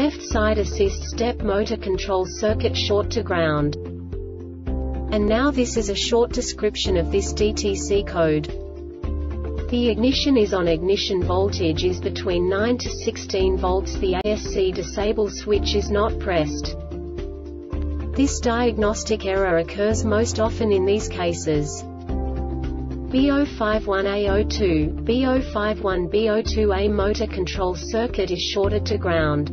left side assist step motor control circuit short to ground. And now this is a short description of this DTC code. The ignition is on, ignition voltage is between 9 to 16 volts, the ASC disable switch is not pressed. This diagnostic error occurs most often in these cases: B051A02, B051B02A motor control circuit is shorted to ground.